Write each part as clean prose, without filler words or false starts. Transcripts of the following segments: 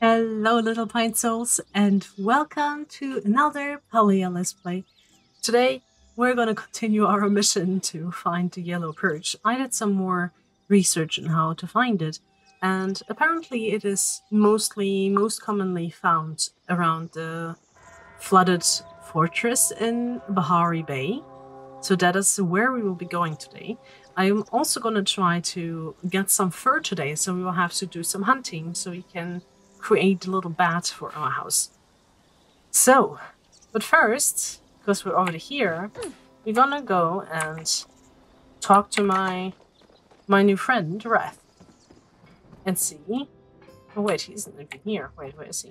Hello, little pint souls, and welcome to another Palia Let's Play. Today, we're going to continue our mission to find the yellow perch. I did some more research on how to find it, and apparently it is most commonly found around the flooded fortress in Bahari Bay. So that is where we will be going today. I am also going to try to get some fur today, so we will have to do some hunting so we can create a little bat for our house. So, but first, because we're already here, we're gonna go and talk to my new friend, Reth, and see. Oh wait, he isn't even here. Wait, where is he?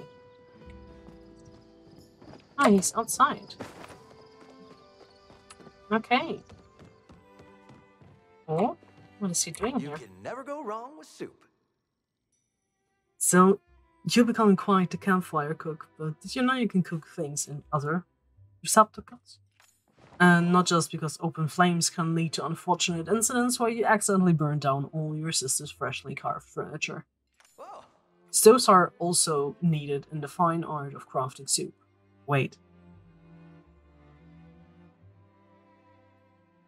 Oh, he's outside. Okay. Oh, what is he doing here? You can never go wrong with soup. So, you're becoming quite the campfire cook, but did you know you can cook things in other receptacles? And not just because open flames can lead to unfortunate incidents where you accidentally burn down all your sister's freshly carved furniture. Whoa. Stoves are also needed in the fine art of crafting soup. Wait.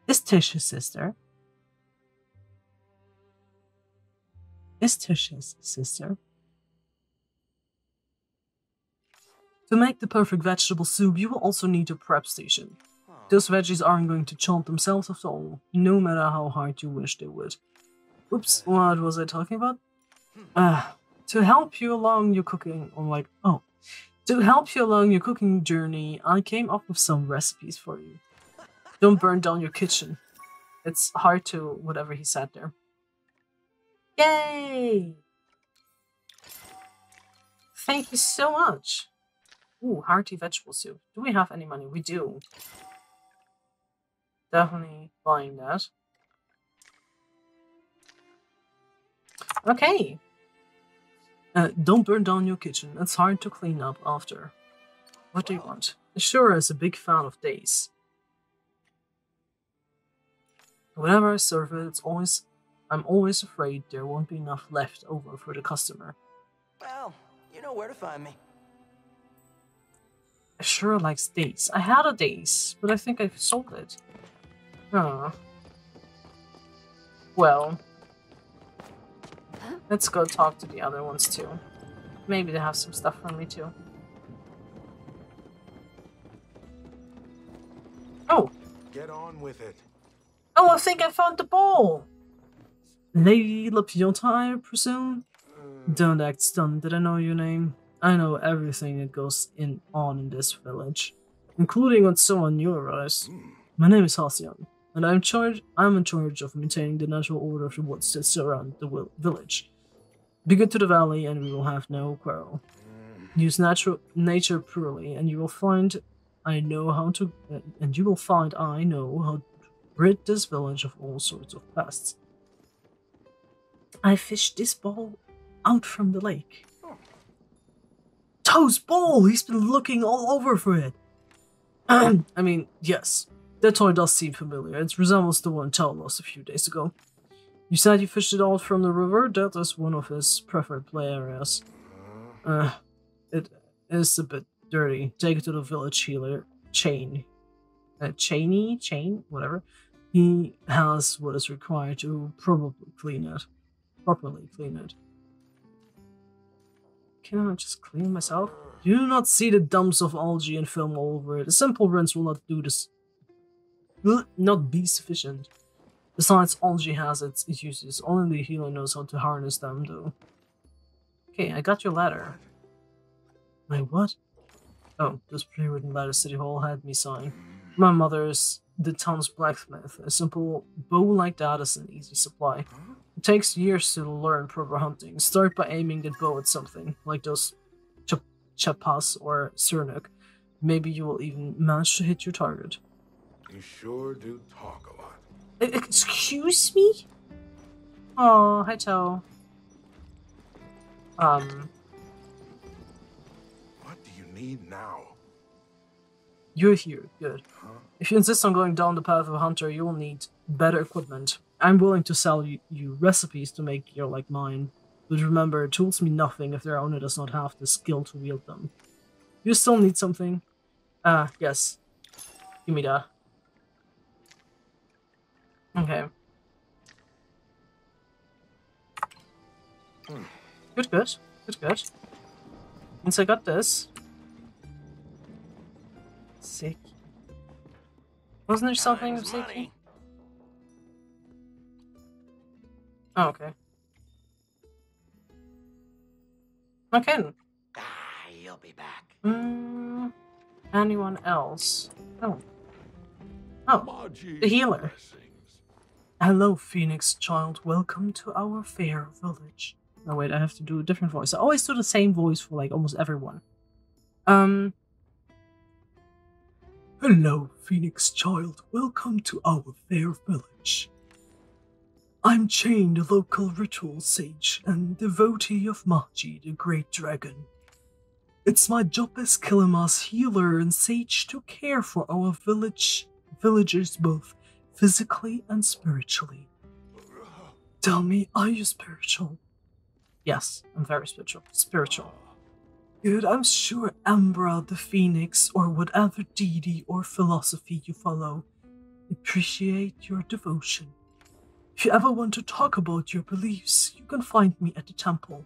Is Tish's sister? To make the perfect vegetable soup, you will also need a prep station. Those veggies aren't going to chomp themselves after all, no matter how hard you wish they would. Oops, what was I talking about? To help you along your cooking journey, I came up with some recipes for you. Don't burn down your kitchen. It's hard to whatever he said there. Yay! Thank you so much. Ooh, hearty vegetable soup. Do we have any money? We do. Definitely buying that. Okay. Don't burn down your kitchen. It's hard to clean up after. What do you want? Ashura is a big fan of days. Whenever I serve it, I'm always afraid there won't be enough left over for the customer. Well, you know where to find me. Ashura likes dates. I had a date, but I think I sold it. Huh. Well. Let's go talk to the other ones too. Maybe they have some stuff for me too. Oh! Get on with it. Oh, I think I found the ball! Lady Lepiota, I presume? Don't act stunned that I know your name. I know everything that goes on in this village, including what's so on your eyes. My name is Hassian, and I'm in charge of maintaining the natural order of the woods that surround the village. Be good to the valley, and we will have no quarrel. Use nature purely, and you will find I know how to rid this village of all sorts of pests. I fished this ball out from the lake. Tau's ball! He's been looking all over for it! I mean, yes. That toy does seem familiar. It resembles the one Tau lost a few days ago. You said you fished it out from the river? That is one of his preferred play areas. It is a bit dirty. Take it to the village healer, Chain. Chain? Whatever. He has what is required to properly clean it. Can I just clean myself? Do not see the dumps of algae and film all over it. A simple rinse will not do this. Will not be sufficient. Besides, algae has its uses. Only the healer knows how to harness them, though. Okay, I got your letter. My what? Oh, this pre-written letter City Hall had me sign. My mother's the town's blacksmith. A simple bow like that is an easy supply. It takes years to learn proper hunting. Start by aiming that bow at something, like those chapas or Cernuk. Maybe you will even manage to hit your target. You sure do talk a lot. Excuse me? Oh, hi, Tau. What do you need now? You're here, good. Huh? If you insist on going down the path of a hunter, you will need better equipment. I'm willing to sell you recipes to make gear like mine, But remember, tools mean nothing if their owner does not have the skill to wield them. You still need something? Yes. Give me that. Okay. Good, good. Good, good. Once I got this... Sick. Wasn't there something of safety? Oh, okay. Okay. You'll be back. Anyone else? Oh. Oh, the healer. Hello, Phoenix child. Welcome to our fair village. No, wait, I have to do a different voice. I always do the same voice for, like, almost everyone. Hello, Phoenix child. Welcome to our fair village. I'm Chain, the local ritual sage, and devotee of Mahji, the great dragon. It's my job as Kilima's healer and sage to care for our villagers both physically and spiritually. Tell me, are you spiritual? Yes, I'm very spiritual. Good, I'm sure Ambra, the Phoenix, or whatever deity or philosophy you follow, appreciate your devotion. If you ever want to talk about your beliefs, you can find me at the temple.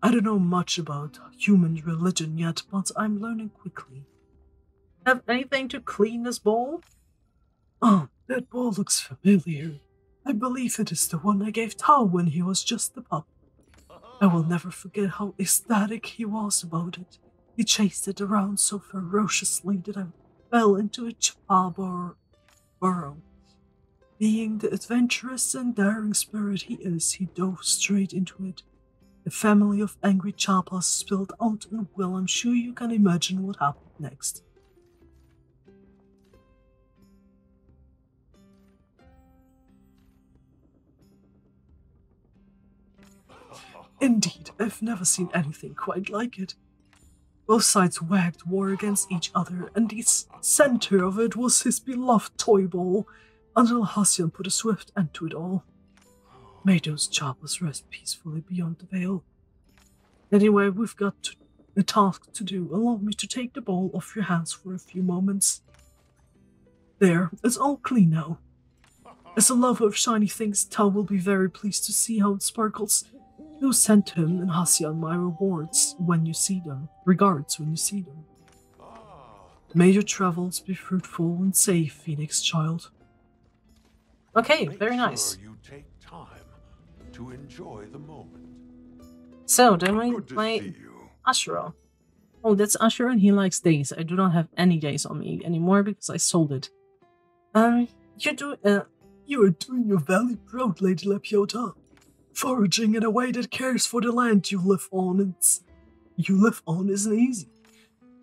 I don't know much about human religion yet, but I'm learning quickly. Have anything to clean this bowl? Oh, that bowl looks familiar. I believe it is the one I gave Tau when he was just a pup. I will never forget how ecstatic he was about it. He chased it around so ferociously that I fell into a chaparral burrow. Being the adventurous and daring spirit he is, he dove straight into it. A family of angry chapas spilled out, and well, I'm sure you can imagine what happened next. Indeed, I've never seen anything quite like it. Both sides wagged war against each other, and the center of it was his beloved toy ball, until Hassian put a swift end to it all. May those chapas rest peacefully beyond the veil. Anyway, we've got a task to do. Allow me to take the ball off your hands for a few moments. There, it's all clean now. As a lover of shiny things, Tau will be very pleased to see how it sparkles. You sent him and Hassian my rewards when you see them. Regards when you see them. May your travels be fruitful and safe, Phoenix child. Okay, very nice. Make sure you take time to enjoy the moment. So then we play Ashura. Oh, that's Ashura, and he likes days. I do not have any days on me anymore because I sold it. You are doing your valley proud, Lady Lepiota. Foraging in a way that cares for the land you live on. Isn't easy.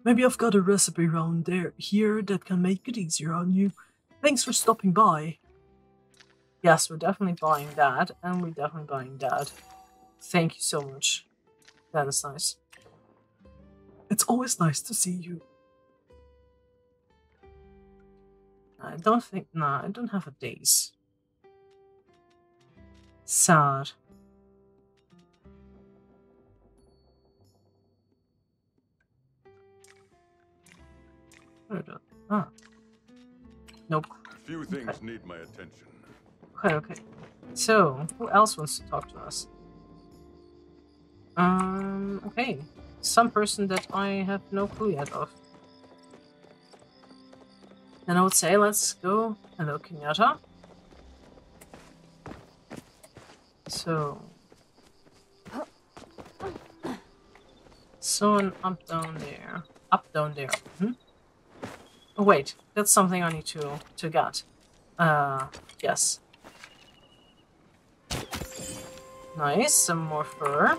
Maybe I've got a recipe around here that can make it easier on you. Thanks for stopping by. Yes, we're definitely buying that, and we're definitely buying that. Thank you so much. That is nice. It's always nice to see you. I don't have a days. Sad. Ah. Nope. A few things need my attention. Okay, okay. So, who else wants to talk to us? Okay. Some person that I have no clue yet of. Then I would say, let's go. Hello, Kenyatta. So an up down there. Up down there. Hmm? Oh, wait. That's something I need to get. Yes. Nice, some more fur.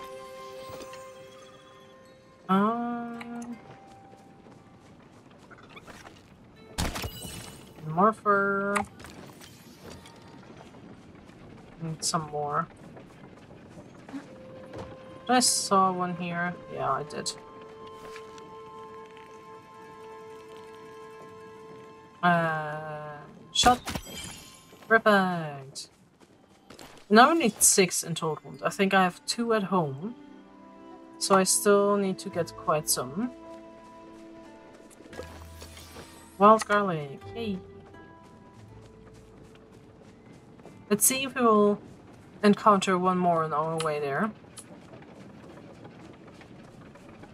More fur. Need some more. I saw one here. Yeah, I did. Shot. Perfect. Now I need 6 in total wounds. I think I have 2 at home. So I still need to get quite some. Wild garlic, hey. Let's see if we will encounter one more on our way there.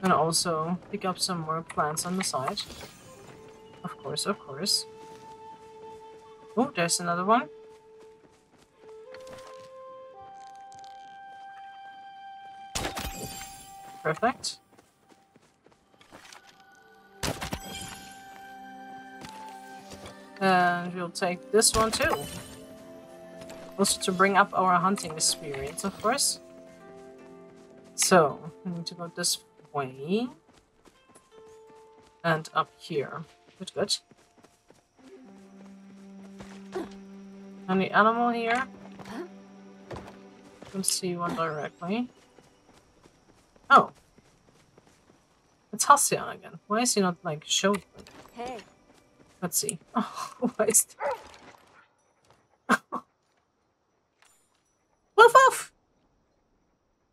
And also pick up some more plants on the side. Of course, of course. Oh, there's another one. Perfect. And we'll take this one too. Also to bring up our hunting experience, of course. So, we need to go this way. And up here. Good, good. Any animal here? Let's see one directly. Oh. It's Hassian again. Why is he not, like, showing? Hey. Let's see. Oh, why is there... Woof woof!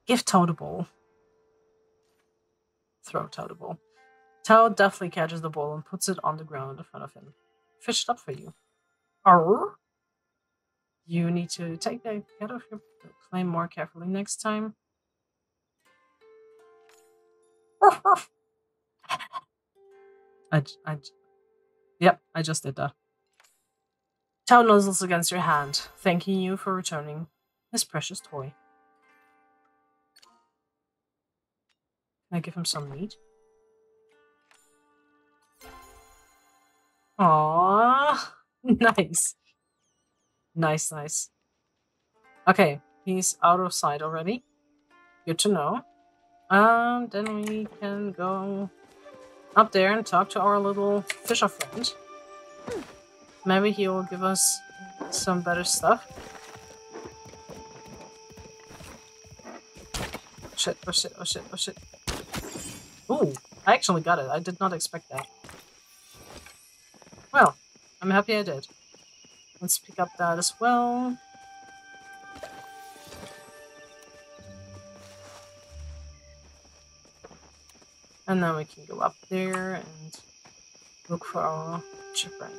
Give Tau the ball. Throw Tau the ball. Tau deftly catches the ball and puts it on the ground in front of him. Fished up for you. Arr? You need to take the cat off your claim more carefully next time. I just did that. Tau nuzzles against your hand, thanking you for returning his precious toy. Can I give him some meat? Aww, nice. Nice, nice. Okay, he's out of sight already. Good to know. Then we can go up there and talk to our little fisher friend. Maybe he will give us some better stuff. Shit, oh shit, oh shit, oh shit. Ooh, I actually got it. I did not expect that. Well, I'm happy I did. Let's pick up that as well. And then we can go up there and look for our shipwright.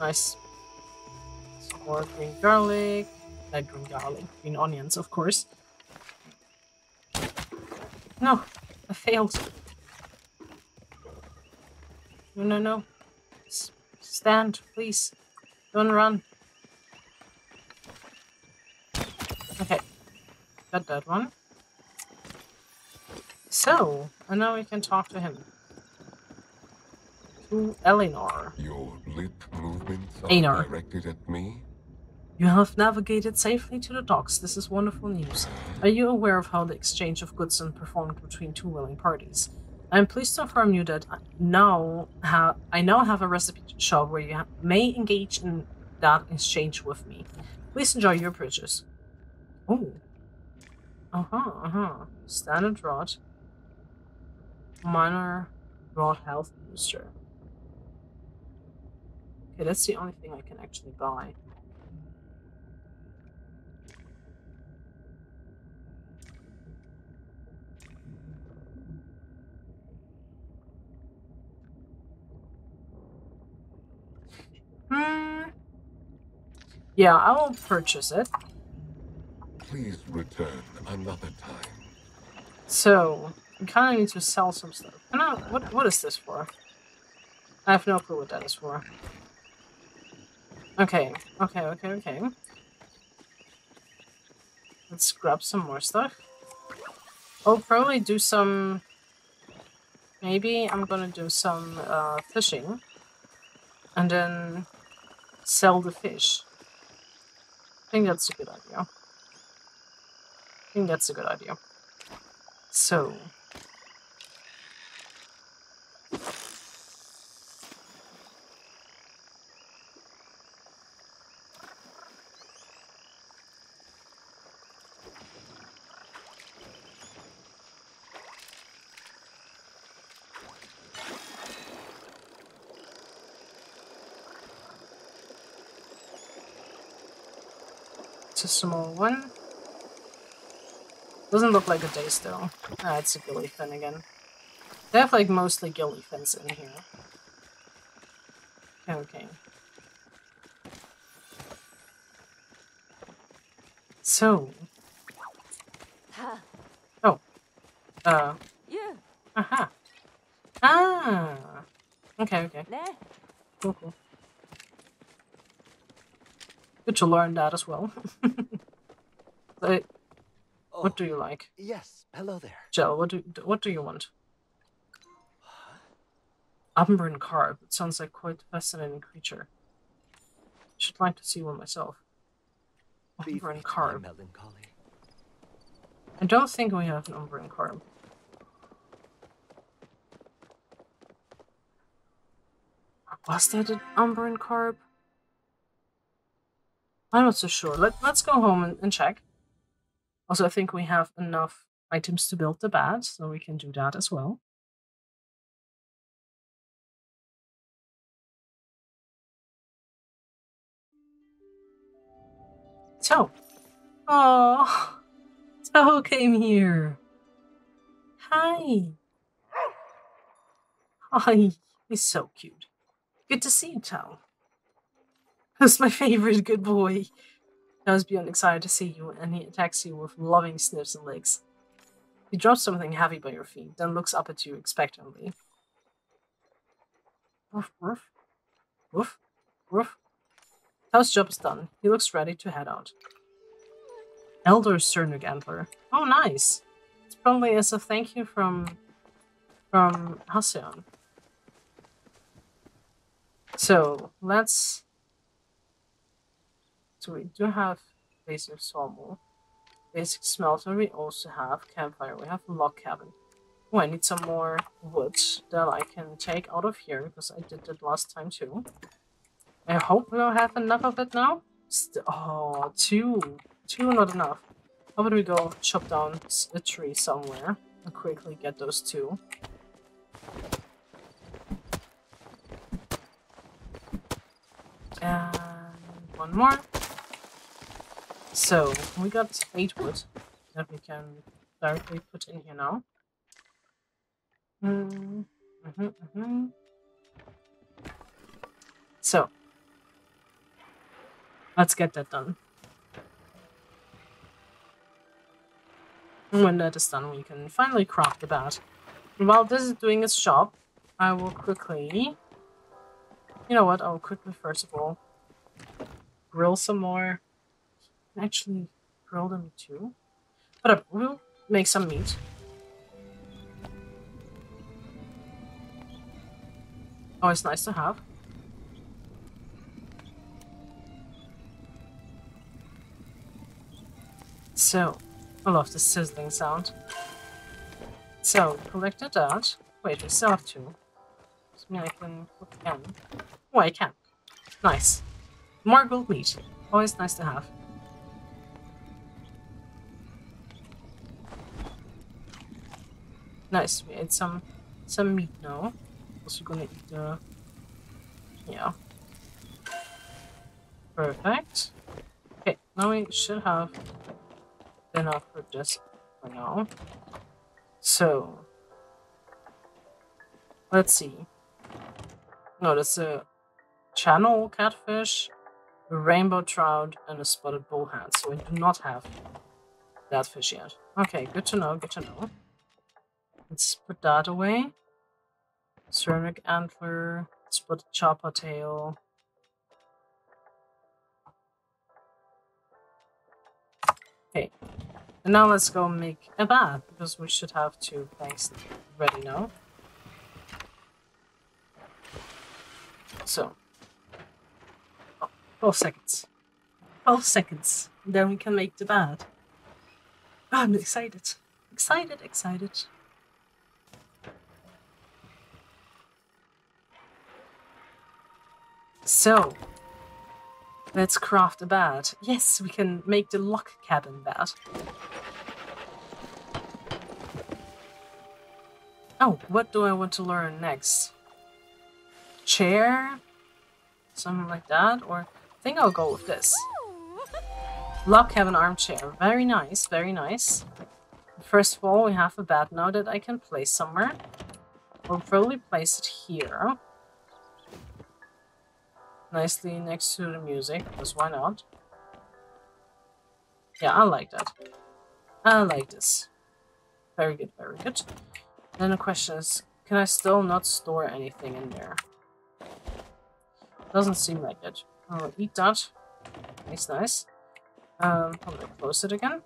Nice. Some more green garlic. Green onions, of course. No, I failed. No, no, no. Stand, please. Don't run. Okay. Got that one. So, and now we can talk to him. To Eleanor. Your lip movements are Einar. Directed at me? You have navigated safely to the docks. This is wonderful news. Are you aware of how the exchange of goods is performed between two willing parties? I am pleased to inform you that I now have a recipe shop where you may engage in that exchange with me. Please enjoy your purchase. Oh. Uh-huh, uh-huh. Standard rod. Minor rod health booster. Okay, that's the only thing I can actually buy. Yeah, I will purchase it. Please return another time. So, we kind of need to sell some stuff. And what is this for? I have no clue what that is for. Okay, okay, okay, okay. Let's grab some more stuff. I'll probably do some... Maybe I'm gonna do some fishing. And then sell the fish. I think that's a good idea. I think that's a good idea. So. It's a small one. Doesn't look like a dice though. Ah, it's a gilly fin again. They have like mostly gilly fins in here. Okay. So. Oh. Yeah. Aha. Ah. Okay. Okay. Cool. Cool. Good to learn that as well. Like, oh, what do you like? Yes. Hello there. Jell, what do you want? Umbran carp. It sounds like quite a fascinating creature. Should like to see one myself. Umbran carp. I don't think we have an Umbran carp. Was that an Umbran carp? I'm not so sure. Let's go home and check. Also, I think we have enough items to build the bat, so we can do that as well. So, oh, Tau came here. Hi. Hi. He's so cute. Good to see you, Tau. That's my favorite. Good boy. I was beyond excited to see you, and he attacks you with loving sniffs and licks. He drops something heavy by your feet, then looks up at you expectantly. Woof, woof, woof, woof. Tau's job is done. He looks ready to head out. Elder Cernuk Antler. Oh, nice. It's probably as a thank you from Hassian. So let's. So we do have basic sawmill, basic smelter. We also have campfire. We have log cabin. Oh, I need some more wood that I can take out of here because I did that last time too. I hope we'll have enough of it now. Oh, two not enough. How about we go chop down a tree somewhere? I'll quickly get those two. And one more. So, we got 8 wood that we can directly put in here now. So. Let's get that done. And when that is done, we can finally craft the bat. And while this is doing its job, I will quickly... You know what, I'll quickly first of all grill some more. Actually, grill them too. But we'll make some meat. Oh, it's nice to have. So, I love the sizzling sound. So, collected that. Wait, we still have 2. Does that mean I can cook again? Oh, I can. Nice. More gold meat. Always nice to have. Nice, we ate some meat now. Also gonna eat the... Yeah. Perfect. Okay, now we should have... enough for this for now. So let's see. No, that's a channel catfish, a rainbow trout, and a spotted bullhead. So we do not have that fish yet. Okay, good to know, good to know. Let's put that away. Cernuk antler, spotted chopper tail. Okay, and now let's go make a bath, because we should have 2 bags ready now. So, oh, 12 seconds. 12 seconds, then we can make the bath. Oh, I'm excited. Excited, excited. So... let's craft a bed. Yes, we can make the log cabin bed. Oh, what do I want to learn next? Chair? Something like that? Or I think I'll go with this. Luck, have an armchair. Very nice, very nice. First of all, we have a bed now that I can place somewhere. We'll probably place it here. Nicely next to the music, because why not? Yeah, I like that. I like this. Very good, very good. Then the question is, can I still not store anything in there? Doesn't seem like it. I'll eat that. Nice, nice. I'm gonna close it again.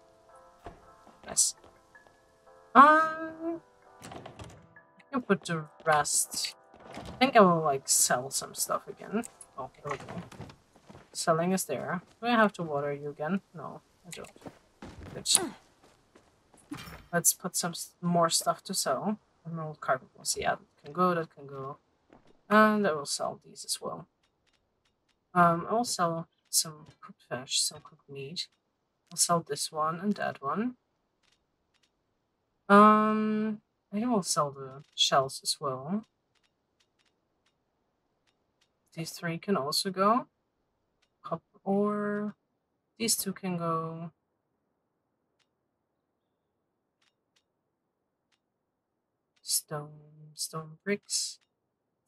Nice. I can put the rest. I think I will like sell some stuff again. Oh, here we go. Selling is there. Do I have to water you again? No, I don't. Good. Let's put some more stuff to sell. Emerald carpet ones. Yeah, that can go, that can go. And I will sell these as well. I'll sell some cooked fish, some cooked meat. I'll sell this one and that one. I think I'll sell the shells as well. These three can also go. Copper ore. These two can go. Stone bricks.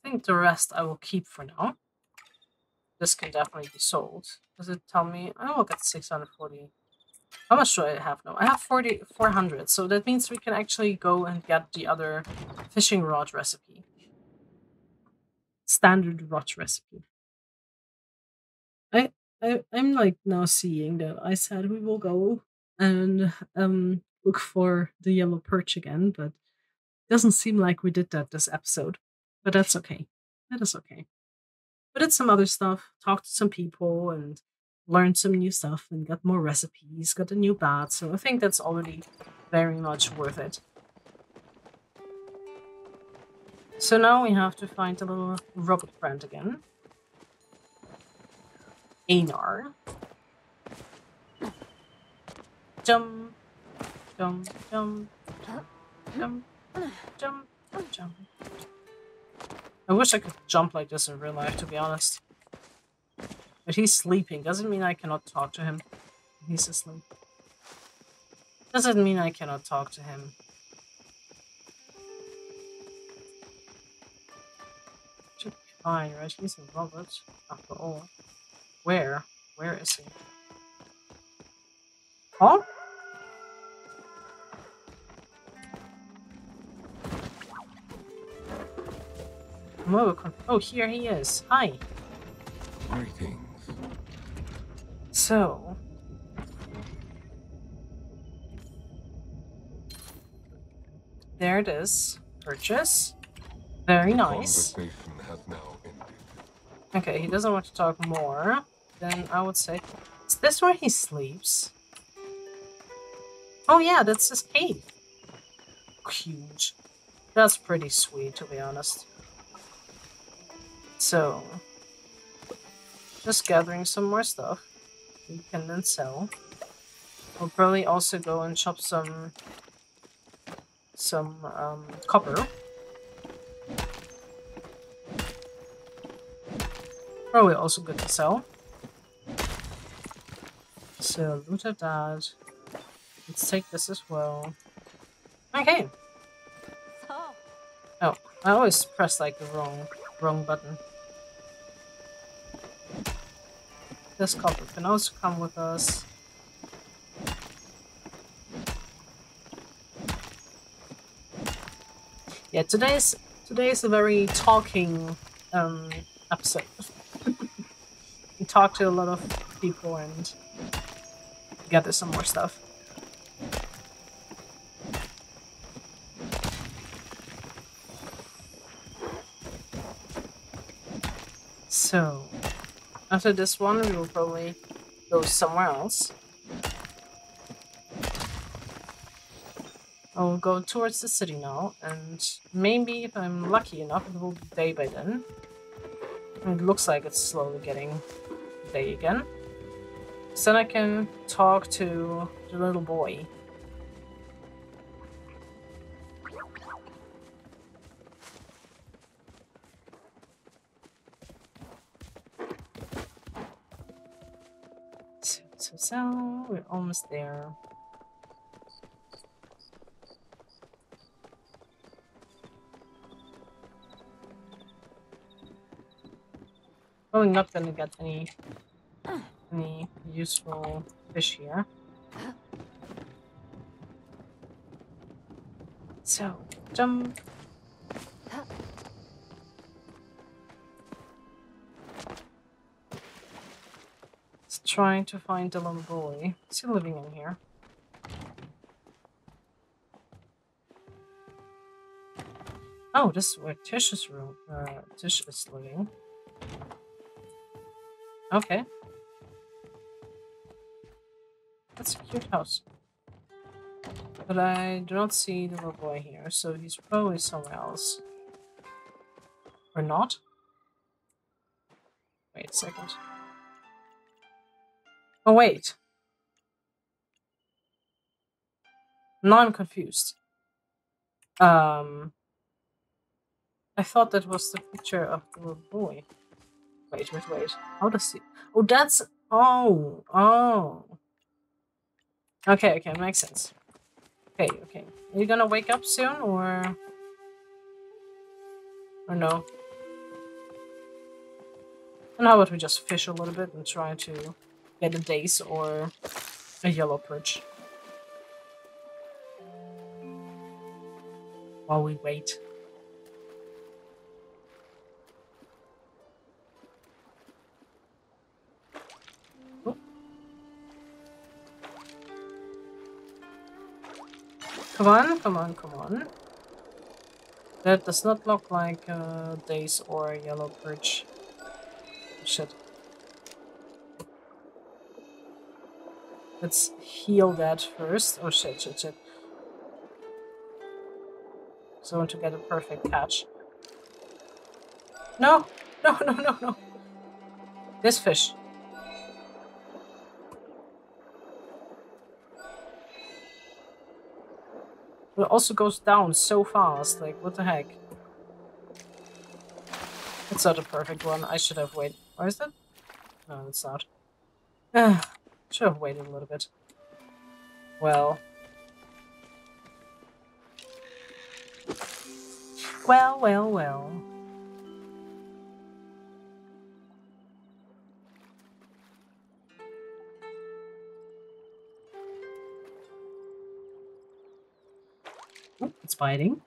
I think the rest I will keep for now. This can definitely be sold. Does it tell me? I will get 640. How much do I have now? I have 400. So that means we can actually go and get the other fishing rod recipe. Standard rod recipe. I'm like now seeing that I said we will go and look for the yellow perch again, but it doesn't seem like we did that this episode. But that's okay. That is okay. But it's some other stuff, talked to some people and learned some new stuff and got more recipes, got a new bat, so I think that's already very much worth it. So now we have to find a little robot friend again. Einar. Jump, jump, jump, jump, jump, jump. I wish I could jump like this in real life, to be honest. But he's sleeping. Doesn't mean I cannot talk to him. He's asleep. Doesn't mean I cannot talk to him. Should be fine, right? He's a robot, after all. Where? Where is he? Huh? Oh, here he is. Hi. Greetings. So. There it is. Purchase. Very nice. Conversation has now ended. Okay, he doesn't want to talk more. Then I would say, is this where he sleeps? Oh yeah, that's his cave. Huge. That's pretty sweet, to be honest. So, just gathering some more stuff we can then sell. We'll probably also go and chop some copper. Probably also good to sell. So, loot at that. Let's take this as well. Okay. Oh, I always press like the wrong button. This copper can also come with us. Yeah, today's a very talking episode. We talk to a lot of people and gather some more stuff. So, after this one, we will probably go somewhere else. I'll go towards the city now, and maybe if I'm lucky enough, it will be day by then. It looks like it's slowly getting day again. So then I can talk to the little boy. so we're almost there. Probably not gonna get any useful fish here. So jump. It's trying to find the little boy. Is he living in here? Oh, this is where Tish is room. Tish is living. Okay. That's a cute house. But I do not see the little boy here, so he's probably somewhere else. Or not? Wait a second. Oh, wait. Now I'm confused. I thought that was the picture of the little boy. Wait. How does he... Oh, that's... Oh. Okay, makes sense. Okay. Are you gonna wake up soon, or... Or no? And how about we just fish a little bit and try to get a dace or a yellow perch? While we wait. Come on. That does not look like dace or yellow perch. Shit. Let's heal that first. Oh shit. So I want to get a perfect catch. No. This fish. It also goes down so fast, like, what the heck? It's not a perfect one, I should have waited. Or is that? No, it's not. Should have waited a little bit. Well. Oh, it's biting.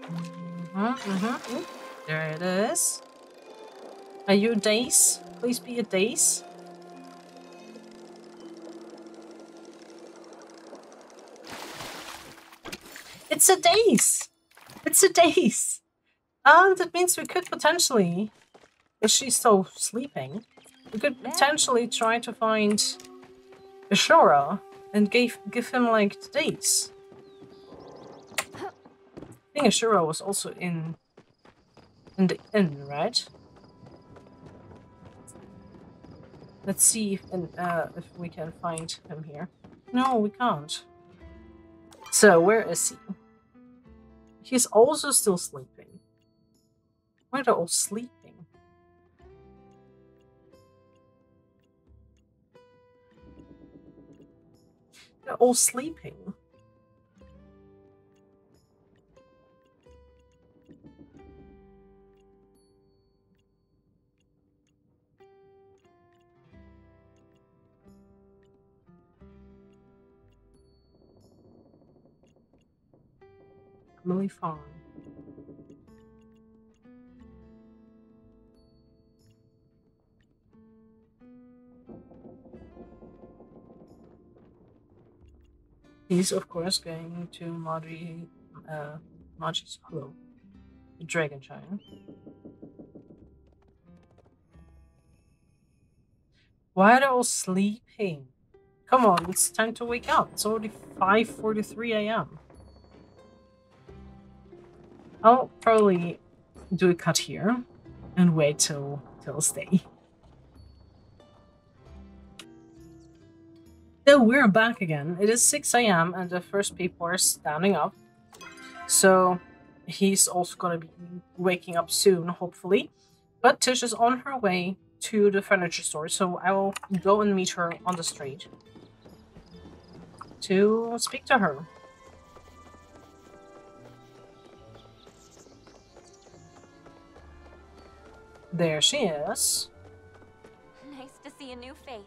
Mm-hmm. There it is. Are you a dace? Please be a dace. It's a dace! Oh, that means we could potentially... Is she still sleeping? We could potentially try to find... Ashura. And give him, like, the dates. I think Ashura was also in the inn, right? Let's see if we can find him here. No, we can't. So, where is he? He's also still sleeping. Why are they all sleeping? They're all sleeping. Emily Farm. He's, of course, going to Mahji's Hollow, the Dragon Giant. Why are they all sleeping? Come on, it's time to wake up. It's already 5:43 a.m. I'll probably do a cut here and wait till stay. So we're back again. It is 6 a.m. and the first people are standing up. So he's also going to be waking up soon, hopefully. But Tish is on her way to the furniture store, so I will go and meet her on the street to speak to her. There she is. Nice to see a new face.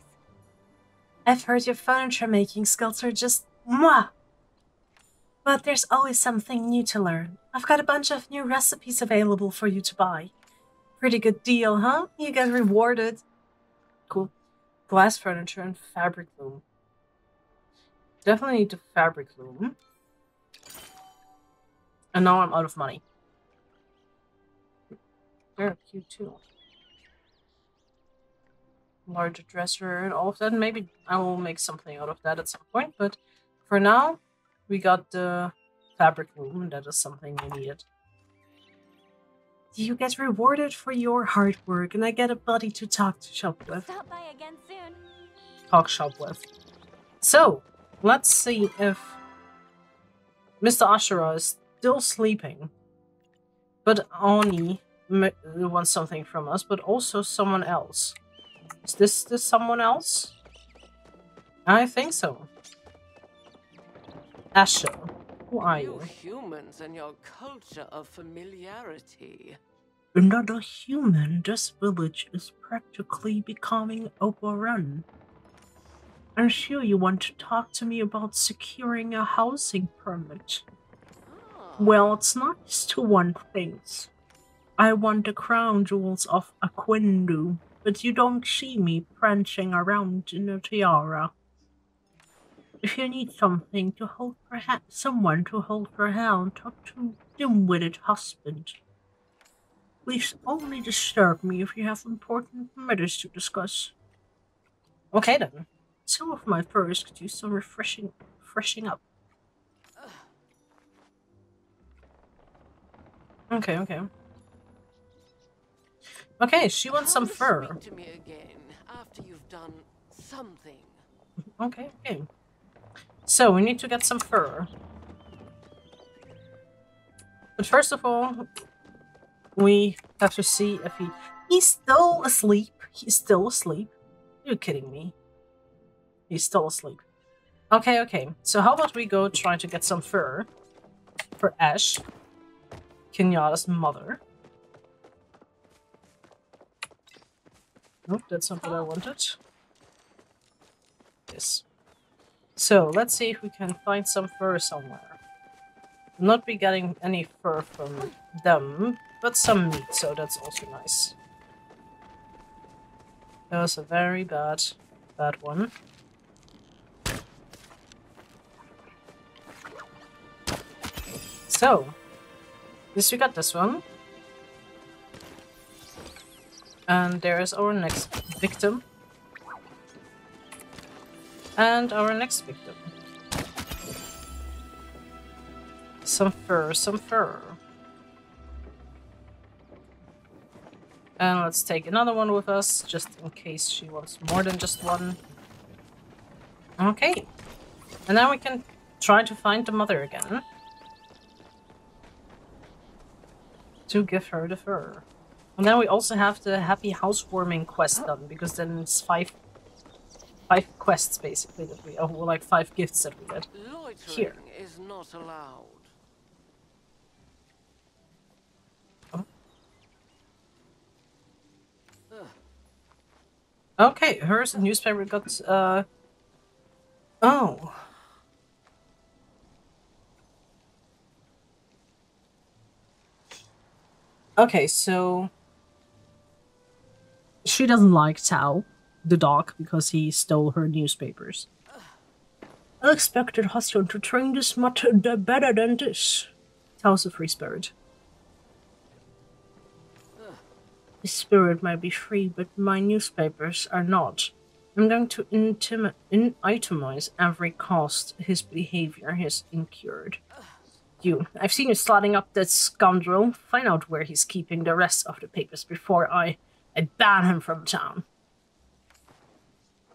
I've heard your furniture making skills are just mwah! But there's always something new to learn. I've got a bunch of new recipes available for you to buy. Pretty good deal, huh? You get rewarded. Cool. Glass furniture and fabric loom. Definitely need the fabric loom. And now I'm out of money. They're cute too. Larger dresser and all of that. Maybe I will make something out of that at some point, but for now, we got the fabric loom, and that is something we needed. You get rewarded for your hard work, and I get a buddy to talk to shop with. Stop by again soon. Talk shop with. So, let's see if Mr. Ashura is still sleeping. But Oni wants something from us, but also someone else. Is this the someone else? I think so. Asher, who are you? You humans and your culture of familiarity. Another human, this village is practically becoming overrun. I'm sure you want to talk to me about securing a housing permit. Oh. Well, it's nice to want things. I want the crown jewels of Aquindu, but you don't see me prancing around in a tiara. If you need something to hold her hand, someone to hold her hand, talk to dim-witted husband. Please only disturb me if you have important matters to discuss. Okay then. Some of my furs could use some refreshing up. Okay, okay. Okay, she wants some fur. Speak to me again after you've done something. Okay, okay. So, we need to get some fur. But first of all, we have to see if he... He's still asleep. He's still asleep. You're kidding me. He's still asleep. Okay, okay. So how about we go try to get some fur for Ash, Kenyatta's mother. Nope, that's not what I wanted. Yes. So, let's see if we can find some fur somewhere. We'll not be getting any fur from them, but some meat, so that's also nice. That was a very bad one. So, at least we got this one. And there is our next victim. And our next victim. Some fur, some fur. And let's take another one with us, just in case she wants more than just one. Okay. And now we can try to find the mother again. To give her the fur. And then we also have the happy housewarming quest done, because then it's five quests basically that we, or like 5 gifts that we did. Loitering here is not allowed. Oh. Okay, hers newspaper got oh. Okay, so she doesn't like Tau, the dog, because he stole her newspapers. I expected Hassian to train this much better than this. Tau's a free spirit. His spirit might be free, but my newspapers are not. I'm going to itemize every cost his behavior has incurred. You. I've seen you slotting up that scoundrel. Find out where he's keeping the rest of the papers before I ban him from town.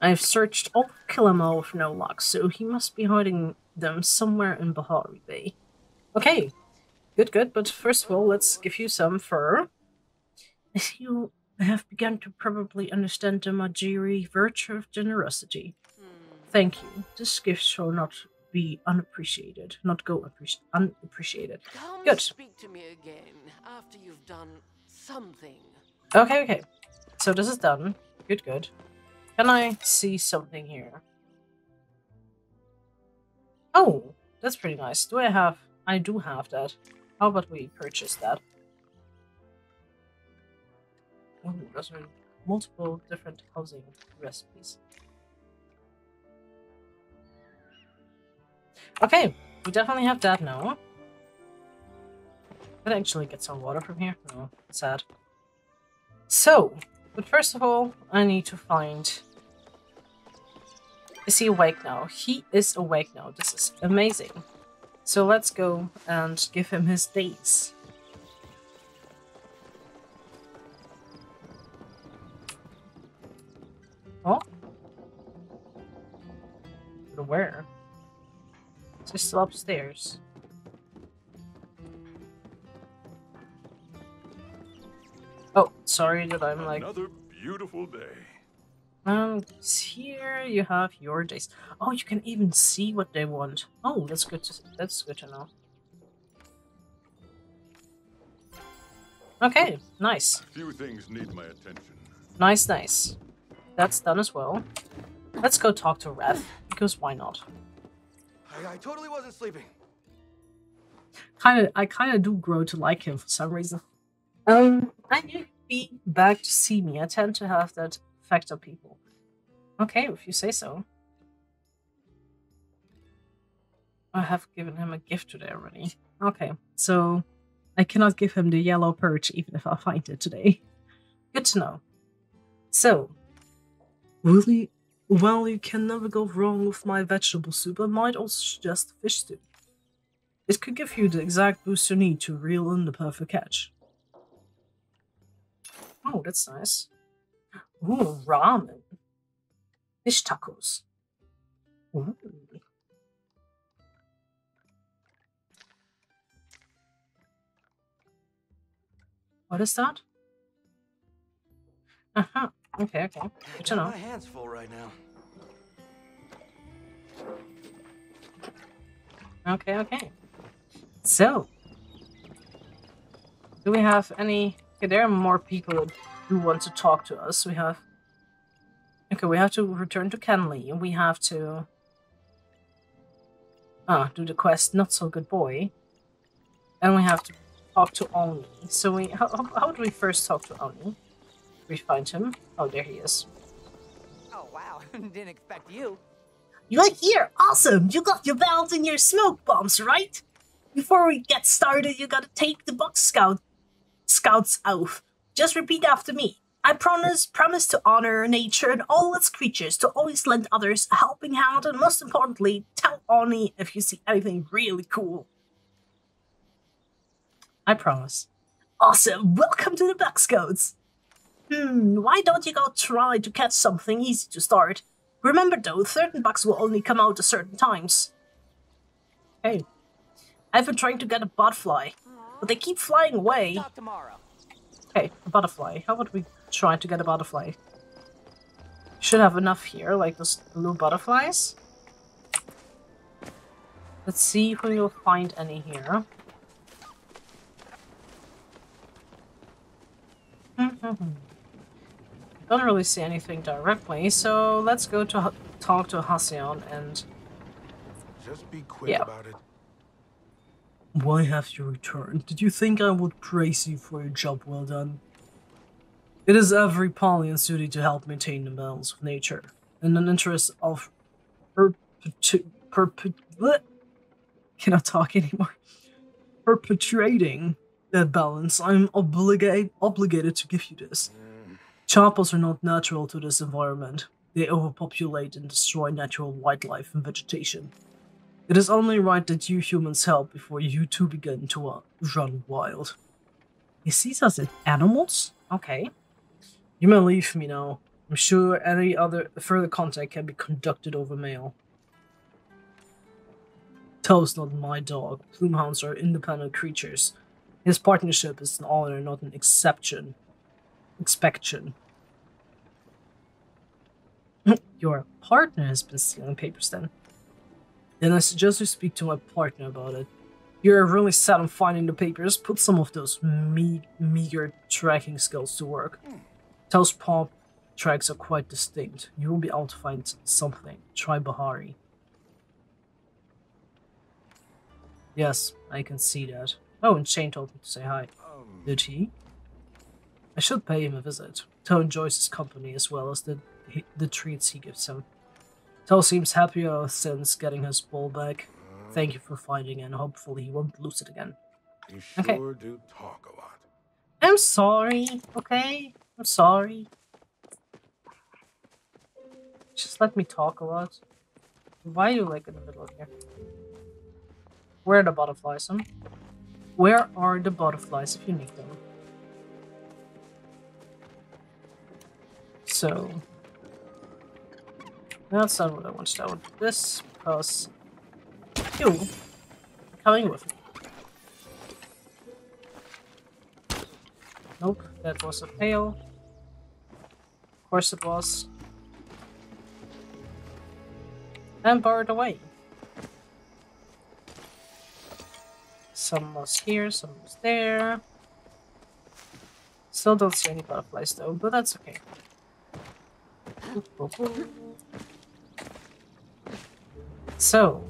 I've searched all Kilima with no luck, so he must be hiding them somewhere in Bahari Bay. Okay, good, good, but first of all, let's give you some fur. If you I have begun to probably understand the Mahjiri virtue of generosity. Thank you. This gift shall not be unappreciated. Not go unappreciated. Come good. Speak to me again after you've done something. Okay, okay. So this is done. Good, good. Can I see something here? Oh, that's pretty nice. Do I have... I do have that. How about we purchase that? Oh, those are multiple different housing recipes. Okay, we definitely have that now. Could I actually get some water from here? No, sad. So, but first of all, I need to find... Is he awake now? He is awake now. This is amazing. So let's go and give him his days. Oh? Where? Is he still upstairs? Oh, sorry that I'm like... Another beautiful day. Here you have your days. Oh, you can even see what they want. Oh, that's good to know. Okay, nice. A few things need my attention. Nice, nice. That's done as well. Let's go talk to Reth, because why not? I totally wasn't sleeping. I kinda do grow to like him for some reason. I need to be back to see me. I tend to have that effect on people. Okay, if you say so. I have given him a gift today already. Okay, so I cannot give him the yellow perch even if I find it today. Good to know. So, really, well, you can never go wrong with my vegetable soup. I might also suggest fish soup. It could give you the exact boost you need to reel in the perfect catch. Oh, that's nice. Ooh, ramen. Fish tacos. Ooh. What is that? Uh-huh. Okay, okay. Good to know. My hands full right now. Okay, okay. So, do we have any... Okay, there are more people who want to talk to us. We have... Okay, we have to return to Kenley, and we have to... Ah, do the quest, not so good boy. And we have to talk to Oni. So we... How do we first talk to Oni? We find him. Oh, there he is. Oh, wow. Didn't expect you. You're here. Awesome. You got your belt and your smoke bombs, right? Before we get started, you gotta take the box scouts oath. Just repeat after me. I promise to honor nature and all its creatures, to always lend others a helping hand, and most importantly, tell Oni if you see anything really cool. I promise. Awesome. Welcome to the box scouts. Why don't you go try to catch something easy to start? Remember though, certain bugs will only come out at certain times. Hey. I've been trying to get a butterfly, but they keep flying away. Not tomorrow. Hey, a butterfly. How would we try to get a butterfly? Should have enough here, like those blue butterflies. Let's see if we will find any here. Don't really see anything directly, so let's go to talk to Hassian and... Just be quick about it. Why have you returned? Did you think I would praise you for your job well done? It is every Palian's duty to help maintain the balance of nature, in an interest of... Cannot talk anymore. Perpetuating that balance, I'm obligated to give you this. Chapels are not natural to this environment. They overpopulate and destroy natural wildlife and vegetation. It is only right that you humans help before you two begin to run wild. He sees us as animals? Okay. You may leave me now. I'm sure any other further contact can be conducted over mail. Tau's not my dog. Plumehounds are independent creatures. His partnership is an honor, not an exception. inspection. Your partner has been stealing papers then. Then I suggest you speak to my partner about it. You're really set on finding the papers. Put some of those meager tracking skills to work. Tau's paw tracks are quite distinct. You will be able to find something. Try Bahari. Yes, I can see that. Oh, and Chain told me to say hi. Did he? I should pay him a visit. Tau enjoys his company as well as the treats he gives him. Tau seems happier since getting his ball back. Thank you for fighting, and hopefully he won't lose it again. You sure do talk a lot. I'm sorry, okay? I'm sorry. Just let me talk a lot. Why are you like in the middle of here? Where are the butterflies? Where are the butterflies if you need them? So... that's not what I want. I want this, plus... you! Coming with me. Nope, that was a fail. Of course it was. And borrowed away. Some was here, some was there. Still don't see any butterflies though, but that's okay. So.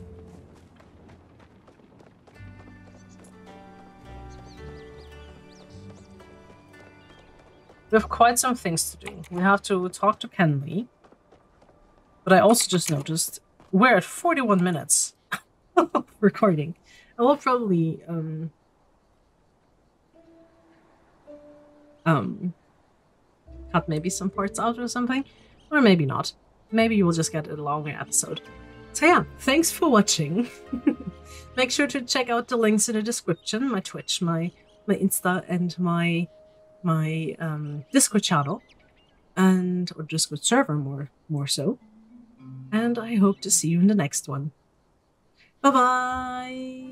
We have quite some things to do. We have to talk to Kenley. But I also just noticed we're at 41 minutes of recording. I will probably cut maybe some parts out or something, or maybe not. Maybe you will just get a longer episode. So yeah, thanks for watching. Make sure to check out the links in the description, my Twitch, my Insta, and my Discord channel, and or Discord server more so. And I hope to see you in the next one. Bye bye.